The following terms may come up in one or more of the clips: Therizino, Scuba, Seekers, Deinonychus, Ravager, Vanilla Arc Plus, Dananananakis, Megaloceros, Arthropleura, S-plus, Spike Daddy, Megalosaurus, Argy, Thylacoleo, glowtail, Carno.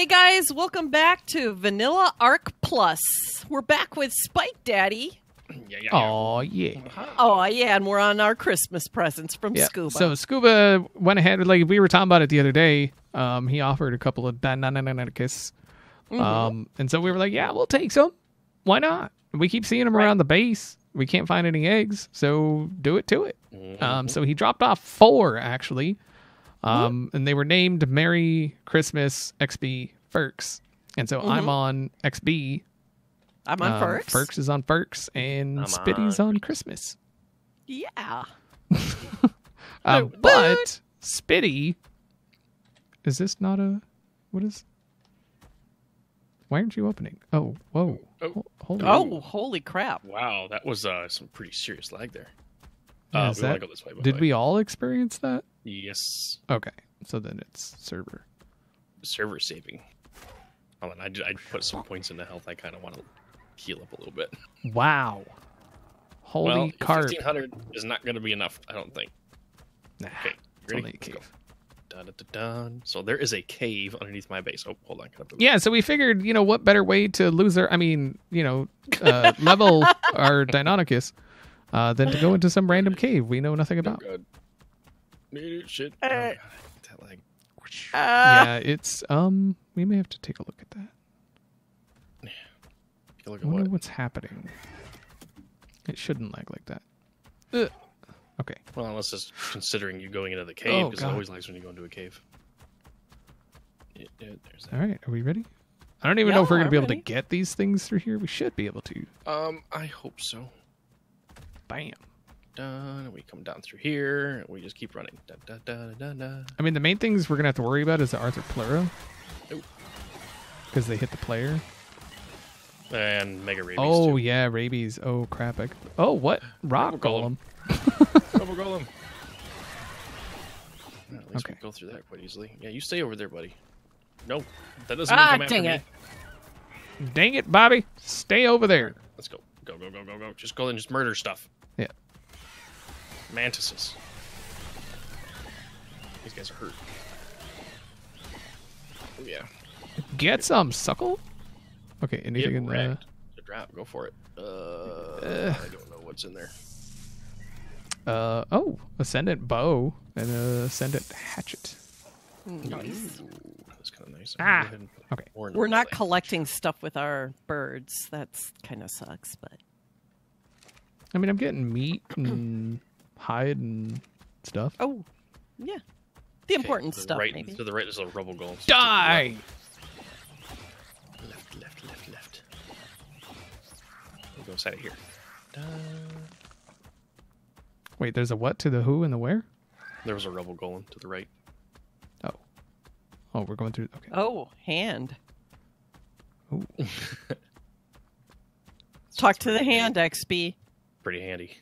Hey guys, welcome back to Vanilla Arc Plus. We're back with Spike Daddy. Yeah. Oh yeah. Oh yeah, and we're on our Christmas presents from Scuba. So Scuba went ahead, like we were talking about it the other day. He offered a couple of Dananananakis. And so we were like, yeah, we'll take some. Why not? We keep seeing them around the base. We can't find any eggs, so do it to it. So he dropped off 4 actually. And they were named Merry Christmas XB Ferks. And so I'm on XB. I'm on Ferks. Ferks is on Ferks, and Spitty's on Christmas. Yeah. But Spitty, is this not a, what is, why aren't you opening? Oh, whoa. Holy crap. Wow, that was some pretty serious lag there. Yeah, we want to go this way, but did we all experience that? Yes. Okay, so then it's server saving. Oh, and I put some points into health. I kind of want to heal up a little bit. Wow. Holy carp. 1,500 is not going to be enough, I don't think. Nah, okay, it's only a cave. Dun, dun, dun, dun. So there is a cave underneath my base. Oh, hold on. Yeah, so we figured, you know, what better way to level our Deinonychus than to go into some random cave we know nothing about. Oh, God. Shit. Oh, God. That lag. Yeah, it's we may have to take a look at that. Yeah. Take a look at what? I wonder what's happening. It shouldn't lag like that. Ugh. Okay. Well, unless it's considering you going into the cave, because it always lags when you go into a cave. Yeah, there's that. All right, are we ready? I don't even know if we're gonna be able to get these things through here. We should be able to. I hope so. Bam. And we come down through here, and we just keep running. Da, da, da, da, da. I mean, the main things we're going to have to worry about is the Arthropleura. Because they hit the player. And Mega Rabies, yeah, Rabies. Oh, crap. Oh, what? Rock Golem. Double Golem. Well, at least we go through that quite easily. Yeah, you stay over there, buddy. No, that doesn't come after me. Dang it, Bobby. Stay over there. Let's go. Go, go, go, go, go. Just go and just murder stuff. Yeah. Mantises. These guys are hurt. Oh, yeah. Get some, suckle. Okay, anything in there? Go for it. I don't know what's in there. Ascendant bow and ascendant hatchet. Nice. That's kind of nice. Okay. We're not collecting stuff with our birds. That's kind of sucks, but. I mean, I'm getting meat and hide and stuff. Oh, yeah. The important stuff, right, maybe. To the right is a rubble golem. So die! Left. We'll go inside of here. Da. Wait, there's a what to the who and the where? There was a rubble golem to the right. Oh. Oh, we're going through. Okay. Oh, hand. Ooh. Talk to the hand, XB. Pretty handy.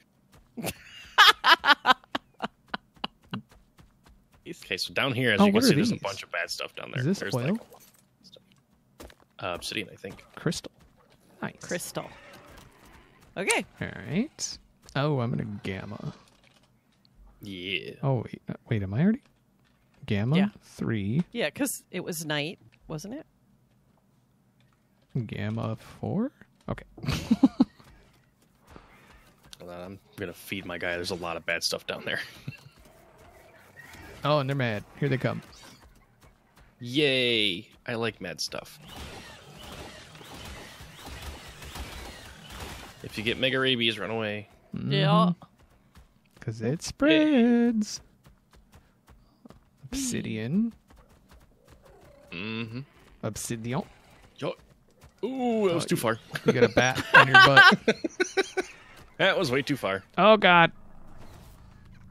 Okay, so down here, as you can see, there's a bunch of bad stuff down there. Is this there's like stuff. Obsidian, I think. Crystal. Nice. Crystal. Okay. All right. Oh, I'm gonna gamma. Yeah. Oh wait, am I already gamma? Yeah. 3. Yeah, because it was night, wasn't it? Gamma 4. Okay. I'm gonna feed my guy. There's a lot of bad stuff down there. Oh, and they're mad. Here they come. Yay! I like mad stuff. If you get mega rabies, run away. Yeah. Because it spreads. Obsidian. Obsidian. Ooh, that was too far. You got a bat on your butt. That was way too far. Oh, God.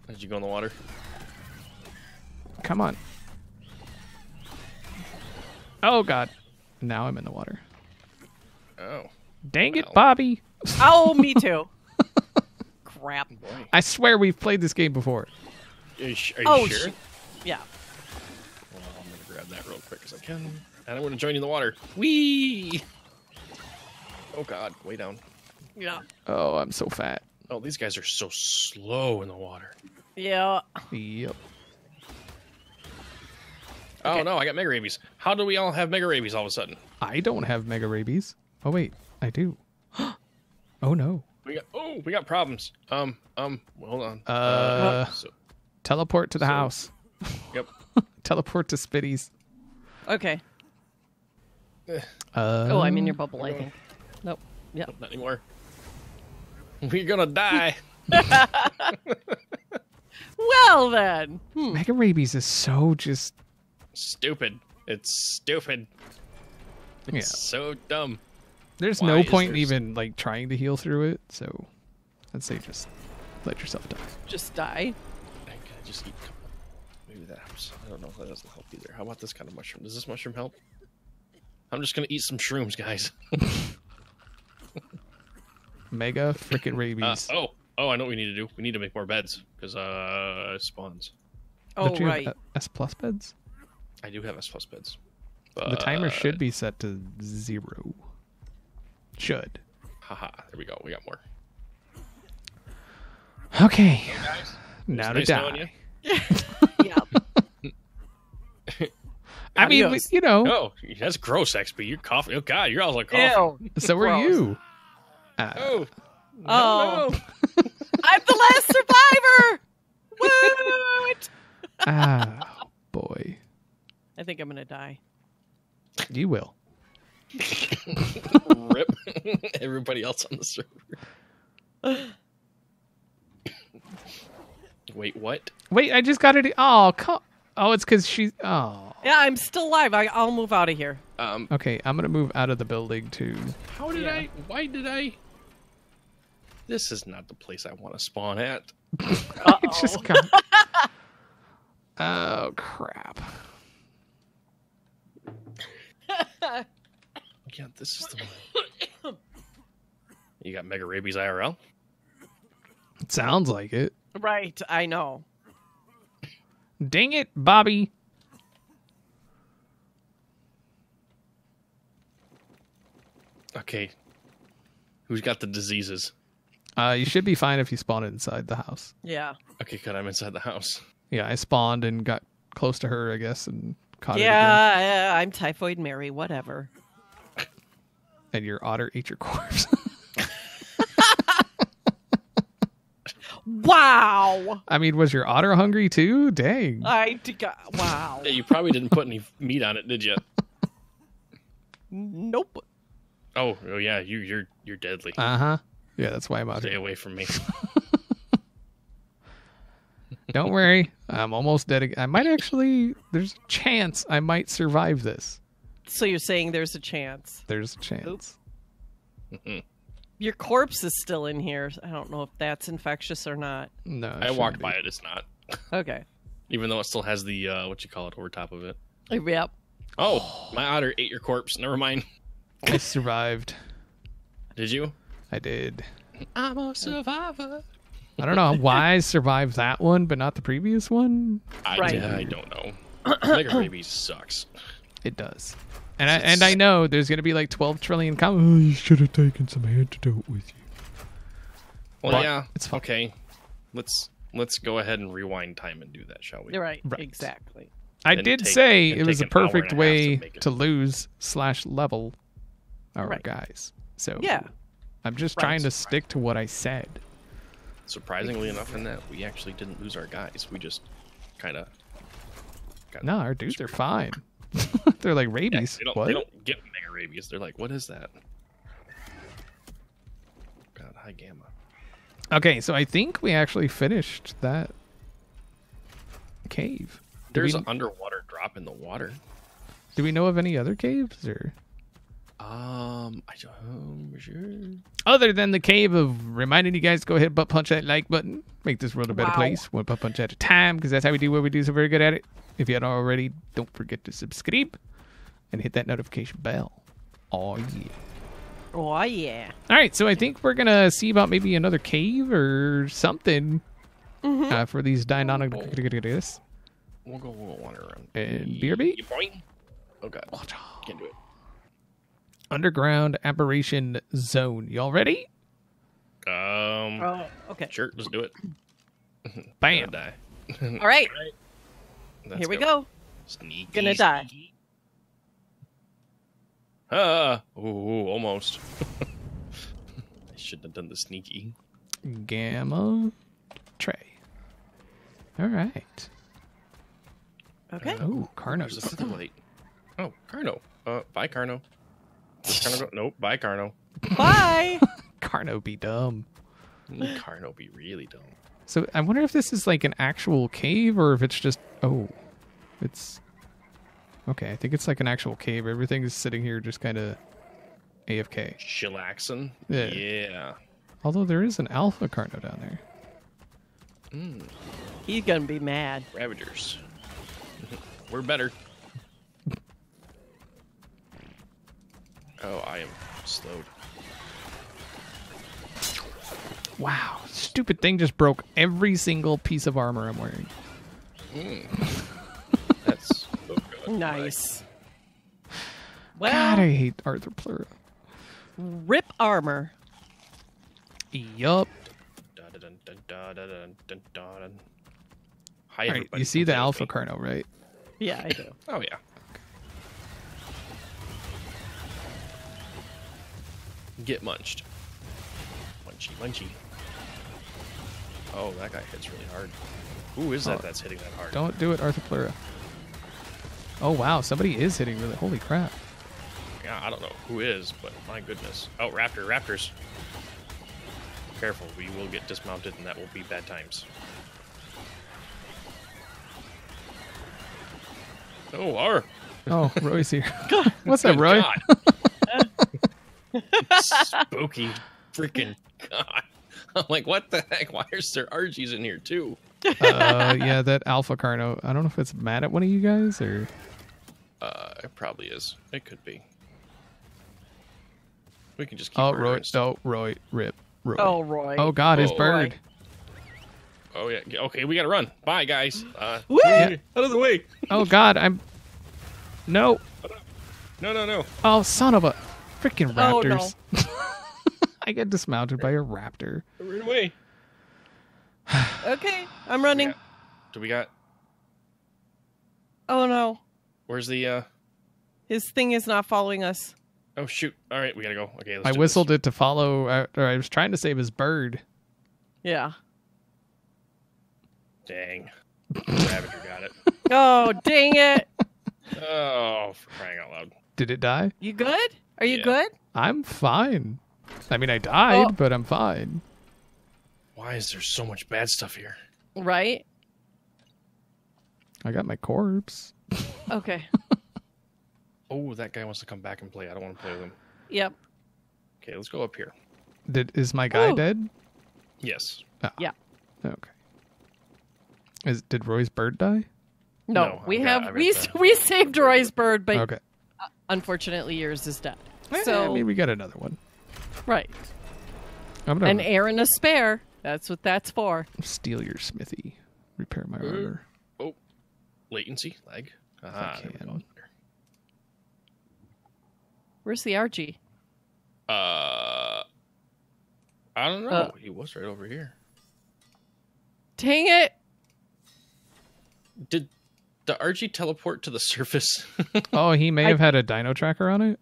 Did you go in the water? Come on. Oh, God. Now I'm in the water. Oh. Dang it, Bobby. Oh, me too. Crap. Boy. I swear we've played this game before. Are you sure? Yeah. Well, I'm going to grab that real quick as I can. And I'm going to join you in the water. Whee! Oh, God. Way down. Yeah. Oh, I'm so fat. Oh, these guys are so slow in the water. Yeah. Yep. Okay. Oh, no, I got mega rabies. How do we all have mega rabies all of a sudden? I don't have mega rabies. Oh, wait, I do. Oh, no. We got problems. Hold on. Teleport to the house. Yep. Teleport to Spitties. Okay. Oh, I'm in your bubble, I think. Nope. Yep. Not anymore. We're gonna die. Well, then. Mega rabies is so just... stupid. It's stupid. It's so dumb. There's no point in even, like, trying to heal through it, so I'd say just let yourself die. Just die? I just keep coming. Maybe that helps. I don't know if that doesn't help either. How about this kind of mushroom? Does this mushroom help? I'm just gonna eat some shrooms, guys. Mega frickin' rabies. Oh, I know what we need to do. We need to make more beds, because, spawns. Oh, don't you right. Have S-plus beds? I do have S-plus beds. But... the timer should be set to 0. Should. Haha, there we go. We got more. Okay. So guys, now to die. Yeah. I mean, you know. Oh, that's gross, XP. You're coughing. Oh, God, you're all like coughing. Ew, so gross. Are you. No. I'm the last survivor. What? Ah, boy. I think I'm going to die. You will. Rip. Everybody else on the server. Wait, what? Wait, I just got it. Oh, come. Oh, it's because she. Oh. Yeah, I'm still alive. I'll move out of here. Okay, I'm gonna move out of the building too. How did I? Why did I? This is not the place I want to spawn at. Uh-oh. I just got... Oh crap. Yeah, this is the one. You got mega rabies IRL? It sounds like it. Right, I know. Dang it, Bobby. Okay. Who's got the diseases? You should be fine if you spawn inside the house. Yeah. Okay, good. I'm inside the house. Yeah, I spawned and got close to her, I guess, and caught it again. Yeah, I'm Typhoid Mary, whatever. And your otter ate your corpse. Wow. I mean, was your otter hungry too? Dang. Wow. Yeah, you probably didn't put any meat on it, did you? Nope. Oh yeah, you're deadly. Uh-huh. Yeah, that's why I'm out here. Stay away from me. Don't worry. I'm almost dead again. I might actually, there's a chance I might survive this. So you're saying there's a chance. There's a chance. Your corpse is still in here. I don't know if that's infectious or not. No, I walked by it. It's not. Okay. Even though it still has the, what you call it, over top of it. Yep. Oh, my otter ate your corpse. Never mind. I survived. Did you? I did. I'm a survivor. I don't know why I survived that one, but not the previous one. I don't know. Mega rabies sucks. It does. And I know there's going to be like 12 trillion comments. Oh, you should have taken some antidote with you. Well, but yeah. It's fine. Okay. Let's go ahead and rewind time and do that, shall we? Right. Exactly. I did say it was a perfect way to lose / level our guys. So yeah. I'm just trying to stick to what I said. Surprisingly enough in that, we actually didn't lose our guys. We just kind of... No, our dudes are fine. They're like rabies. Yeah, they don't get mega rabies. They're like, what is that? God, high gamma. Okay, so I think we actually finished that cave. There's an underwater drop in the water. Do we know of any other caves or? I don't know. Sure. Other than the cave of reminding you guys, go ahead, butt punch that like button. Make this world a better place. One butt punch at a time, because that's how we do what we do. So very good at it. If you haven't already, don't forget to subscribe and hit that notification bell. Oh, yeah. Oh, yeah. All right, so I think we're going to see about maybe another cave or something for these Deinonychus. We'll go wander around. And BRB? Oh, God. Can't do it. Underground Aberration Zone. Y'all ready? Oh, okay. Sure, let's do it. Bam. All right. Here we go. Sneaky. Gonna die. Ah! Ooh, almost. I shouldn't have done the sneaky. Gamma tray. All right. Okay. Ooh, Carno's a satellite. Oh, Carno. Bye, Carno. Carno nope, bye, Carno. Bye! Carno be dumb. Carno be really dumb. So I wonder if this is like an actual cave or if it's just... Oh, it's... Okay, I think it's like an actual cave. Everything is sitting here just kind of AFK. Chillaxing? Yeah. Yeah. Although there is an alpha Carno down there. Mm. He's gonna be mad. Ravagers. We're better. Oh, I am slowed. Wow, stupid thing just broke every single piece of armor I'm wearing. Mm. That's so good. Nice. Well, God, I hate Arthropleura. Rip armor. Yup. Hi, right, you see the alpha Carno, right? Yeah, I do. Oh, yeah. Okay. Get munched. Munchy, munchy. Oh, that guy hits really hard. Who is that that's hitting that hard? Don't do it, Arthropleura. Oh, wow. Somebody is hitting really... Holy crap. Yeah, I don't know who is, but my goodness. Oh, raptors. Careful, we will get dismounted, and that will be bad times. Oh, R. Oh, Roy's here. God, what's up, Roy? Spooky freaking God. I'm like, what the heck? Why is there Argies in here, too? Yeah, that alpha Carno. I don't know if it's mad at one of you guys, or... it probably is. It could be. We can just keep... Oh, Roy. Oh, Roy. Rip. Roy. Oh, Roy. Oh, God, his bird. Roy. Oh, yeah. Okay, we gotta run. Bye, guys. Woo! Yeah. Out of the way. Oh, God, I'm... No. No, no, no. Oh, son of a... Freaking raptors. Oh, no. I get dismounted by a raptor. Run away. Okay, I'm running. Do we got... Oh, no. Where's the... His thing is not following us. Oh, shoot. All right, we gotta go. Okay, let's... I whistled it to follow... Or I was trying to save his bird. Yeah. Dang. Ravager got it. Oh, dang it. Oh, for crying out loud. Did it die? You good? Are you good? I'm fine. I mean, I died, but I'm fine. Why is there so much bad stuff here? Right? I got my corpse. Okay. Oh, that guy wants to come back and play. I don't want to play with him. Yep. Okay, let's go up here. Is my guy dead? Yes. Oh. Yeah. Okay. Did Roy's bird die? No, we saved Roy's bird, but unfortunately yours is dead. So I mean, we got another one. Right. An heir and a spare. That's what that's for. Steal your smithy. Repair my armor. Oh, latency lag. Where's the Argy? I don't know. He was right over here. Dang it! Did the Argy teleport to the surface? Oh, he may have had a dino tracker on it.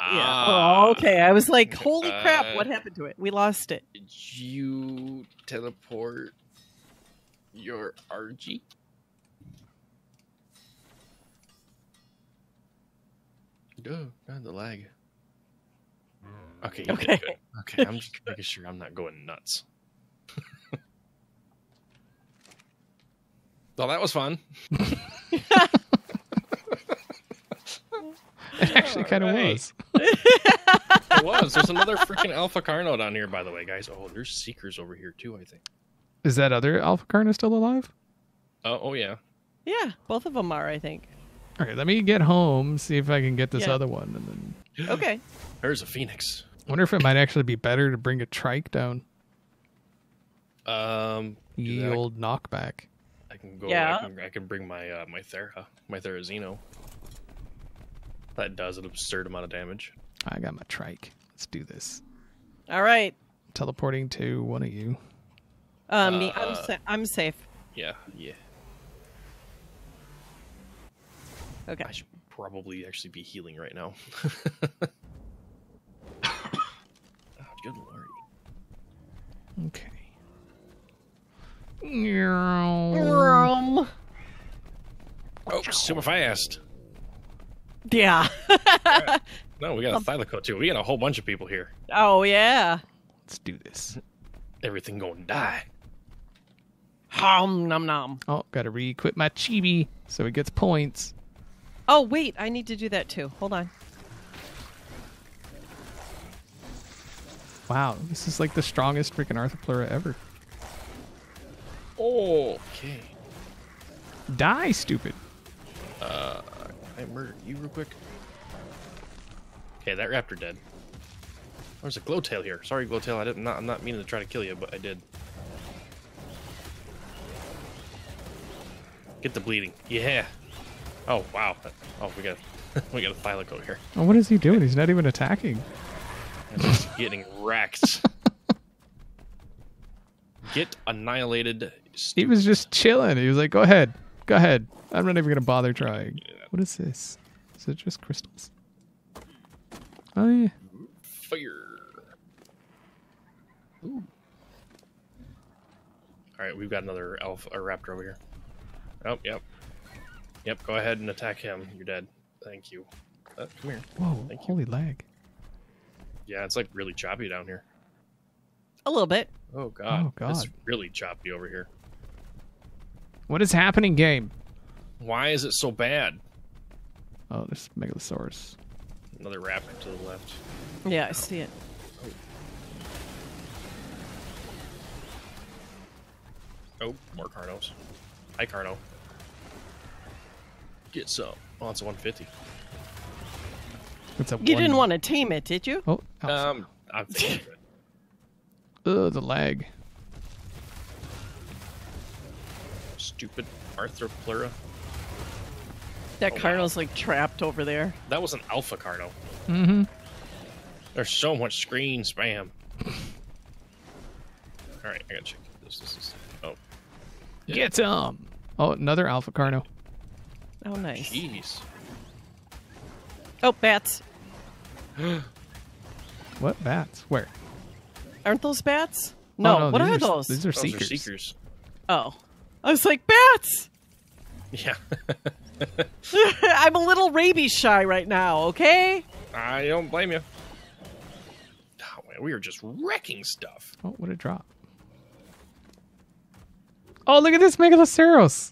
Yeah. Oh, okay. I was like, holy crap, what happened to it? We lost it. Did you teleport your Argy? Oh, God, the lag. Okay, okay. Okay, I'm just making sure I'm not going nuts. Well, that was fun. It actually kind of was. It was. There's another freaking alpha Carno down here, by the way, guys. Oh, there's Seekers over here, too, I think. Is that other alpha Carno still alive? Oh, yeah. Yeah, both of them are, I think. All right, let me get home, see if I can get this other one. And then... Okay. There's a phoenix. I wonder if it might actually be better to bring a trike down. Ye old knockback. I can go. Yeah. I can bring my my Therizino. That does an absurd amount of damage. I got my trike. Let's do this. All right. Teleporting to one of you. Me. I'm safe. Yeah. Yeah. Okay. I should probably actually be healing right now. Good lord. Okay. Oh, super fast. Yeah. Right. No, we got a Thylacoleo too. We got a whole bunch of people here. Oh, yeah. Let's do this. Everything gonna die. Nom nom. Oh, gotta re-equip my chibi so it gets points. Oh, wait. I need to do that too. Hold on. Wow, this is like the strongest freaking Arthropleura ever. Okay. Die, stupid. I murdered you real quick. Okay, that raptor dead. There's a glowtail here. Sorry, glowtail. I'm not meaning to try to kill you, but I did. Get the bleeding. Yeah. Oh wow. Oh, we got we got a Thylacoleo here. Oh, what is he doing? He's not even attacking. He's getting wrecked. Get annihilated. Stupid. He was just chilling. He was like, go ahead. Go ahead. I'm not even going to bother trying. Yeah. What is this? Is it just crystals? Oh, yeah. Fire. Ooh. All right, we've got another alpha or raptor over here. Oh, yep. Yep, go ahead and attack him. You're dead. Thank you. Come here. Whoa, thank holy you. Lag. Yeah, it's like really choppy down here. A little bit. Oh god. Oh god. It's really choppy over here. What is happening, game? Why is it so bad? Oh, there's Megalosaurus. Another raptor to the left. Yeah, I see it. Oh, more Carnos. Hi, Carno. Get some. Oh, it's a 150. It's a you didn't want to tame it, did you? Oh, I'm thinking of it. Ugh, the lag. Stupid Arthropleura. That Carno's like trapped over there. That was an alpha Carno. Mm-hmm. There's so much screen spam. Alright, I gotta check this. Oh. Yeah. Get some! Oh, another alpha Carno. Oh, nice. Jeez. Oh, bats. What bats? Where? Aren't those bats? No. Oh, no what are those? These are Seekers. Are Seekers. Oh. I was like, bats! Yeah. I'm a little rabies shy right now, okay? I don't blame you. Oh, man, we are just wrecking stuff. Oh, what a drop. Oh, look at this Megaloceros.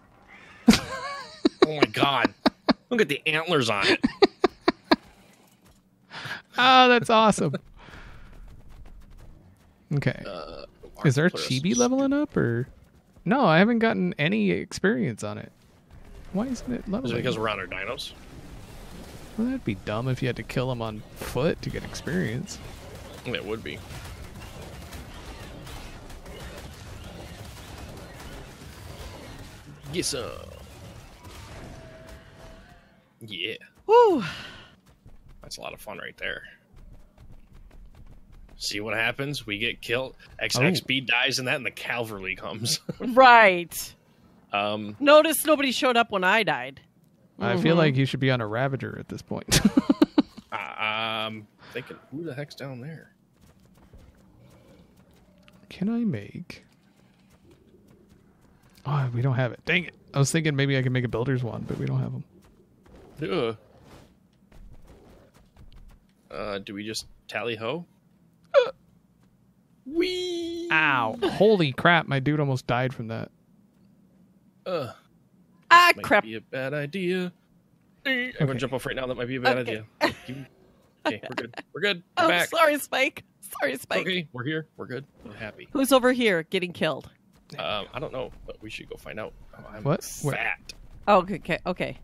Oh, my God. Look at the antlers on it. Oh, that's awesome. Okay. Is there chibi leveling up or? No, I haven't gotten any experience on it. Why isn't it leveling? Is it because we're on our dinos? Well, that'd be dumb if you had to kill them on foot to get experience. It would be. Yes, yeah. Woo! That's a lot of fun right there. See what happens? We get killed. XXB dies in that, and the cavalry comes. Right. Notice nobody showed up when I died. I feel like you should be on a Ravager at this point. I'm thinking, who the heck's down there? Can I make... Oh, we don't have it. Dang it. I was thinking maybe I could make a builder's wand, but we don't have them. Ugh. Do we just tally-ho? Wee! Ow. Holy crap, my dude almost died from that. Ah, crap. Might be a bad idea. Okay. I'm gonna jump off right now. That might be a bad idea. Okay, we're good. We're good. We're back. Sorry, Spike. Sorry, Spike. Okay, we're here. We're good. We're happy. Who's over here getting killed? I don't know, but we should go find out. I'm what? Fat. Where? Oh, okay. Okay.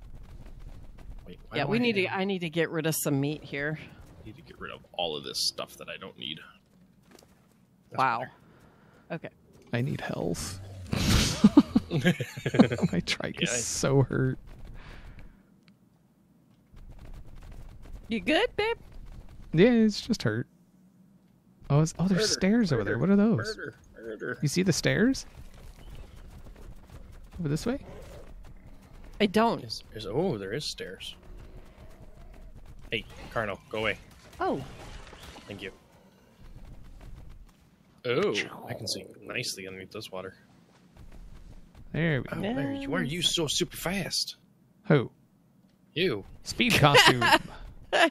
Wait, yeah, we need to. I need to get rid of some meat here. I need to get rid of all of this stuff that I don't need. That's wow. Okay. I need health. My trike is so hurt. You good, babe? Yeah, it's just hurt. Oh, there's stairs over there. What are those? You see the stairs? Over this way? I don't. Oh, there is stairs. Hey, Carno, go away. Oh. Thank you. Oh, I can see nicely underneath this water. There we go. Oh, Mary, why are you so super fast? Who? You. Speed costume.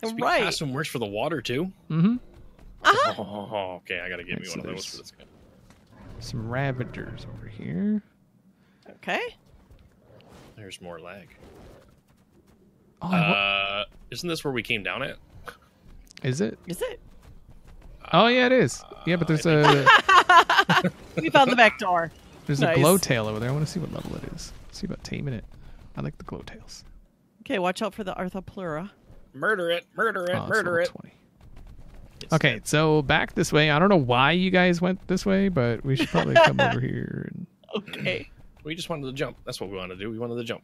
Speed costume works for the water, too? Mm-hmm. Uh-huh. Oh, okay, I gotta get me one of those for this guy. Some Ravagers over here. Okay. There's more lag. Oh, isn't this where we came down at? Is it? Is it? Oh, yeah, it is. Yeah, but there's a... We found the back door. There's a glowtail over there. I want to see what level it is. Let's see about taming it. I like the glowtails. Okay, watch out for the Arthropleura. Murder it. Murder it. Murder it. 20. Okay, so back this way. I don't know why you guys went this way, but we should probably come over here. And... Okay. We just wanted to jump. That's what we wanted to do. We wanted to jump.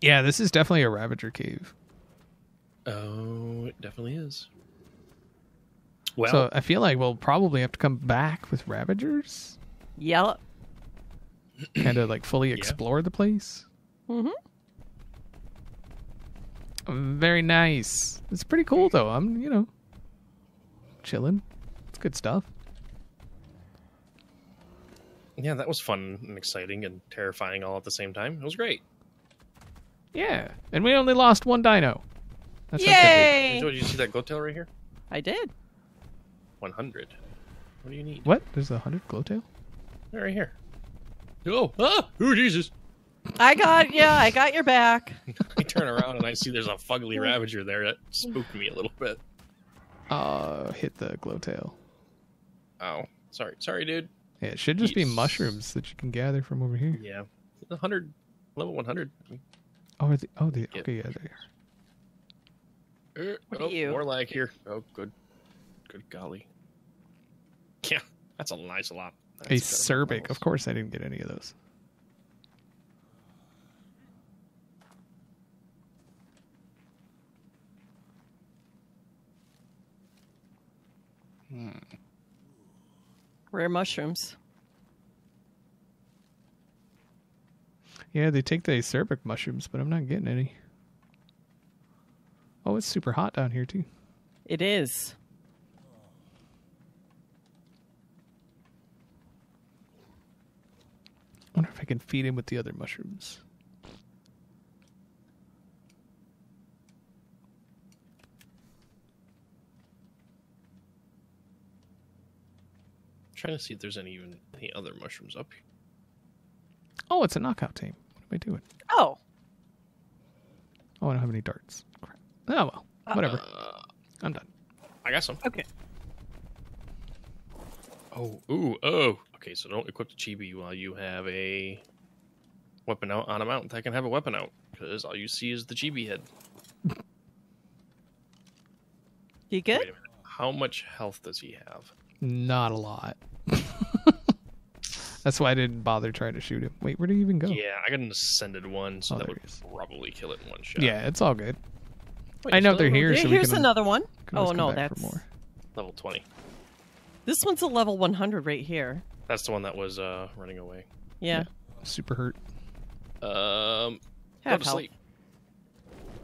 Yeah, this is definitely a Ravager cave. Oh, it definitely is. Well, so I feel like we'll probably have to come back with Ravagers. Yep. Kind of like fully explore the place. Mm-hmm. Very nice. It's pretty cool, though. I'm, you know, chilling. It's good stuff. Yeah, that was fun and exciting and terrifying all at the same time. It was great. Yeah, and we only lost one dino. That's yay! Did you see that glowtail right here? I did. 100. What do you need? What? There's 100 glowtail? Right here. Oh, ah! Oh, Jesus! I got I got your back. I turn around and I see there's a fugly Ravager there. That spooked me a little bit. Hit the glowtail. Oh, sorry. Sorry, dude. Yeah, it should just be mushrooms that you can gather from over here. Yeah. 100, level 100. Okay, yeah, there. More lag here. Oh, good. Good golly. Yeah, that's a nice lot. That's acerbic. Of course I didn't get any of those. Hmm. Rare mushrooms. Yeah, they take the acerbic mushrooms, but I'm not getting any. Oh, it's super hot down here, too. It is. I wonder if I can feed him with the other mushrooms. I'm trying to see if there's any other mushrooms up here. Oh, it's a knockout team. What am I doing? Oh. Oh, I don't have any darts. Crap. Oh, well. Whatever. I'm done. I got some. Okay. Oh, ooh, oh. Okay, so don't equip the chibi while you have a weapon out on a mount that can have a weapon out, because all you see is the chibi head. You good? How much health does he have? Not a lot. That's why I didn't bother trying to shoot him. Wait, where do you even go? Yeah, I got an ascended one, so that would probably kill it in one shot. Yeah, it's all good. Wait, I know they're here, so here's another one. Oh, no, that's level 20. This one's a level 100 right here. That's the one that was running away. Yeah. Super hurt. Go to sleep.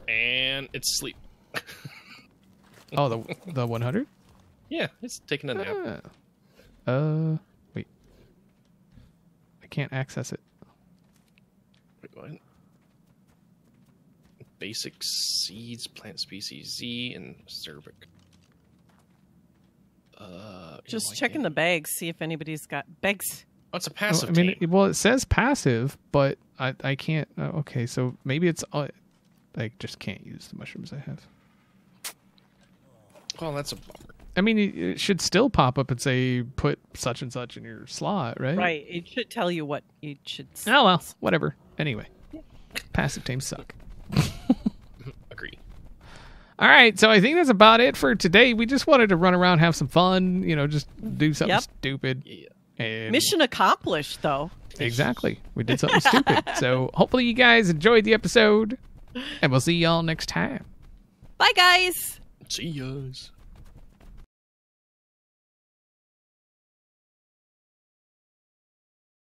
And it's sleep. Oh, the 100? Yeah, it's taking a nap. Wait. I can't access it. Wait, what? Basic seeds, plant species Z, and acerbic. Just checking the bags, see if anybody's got bags. What's a passive? I mean, well, it says passive, but I can't. Okay, so maybe it's I just can't use the mushrooms I have. Well, that's a bummer. I mean, it should still pop up and say put such and such in your slot, right? Right. It should tell you what you should. Oh well, whatever. Anyway, passive teams suck. All right, so I think that's about it for today. We just wanted to run around, have some fun, you know, just do something stupid. Yeah. And mission accomplished, though. Exactly. We did something stupid. So hopefully you guys enjoyed the episode, and we'll see y'all next time. Bye, guys. See yas.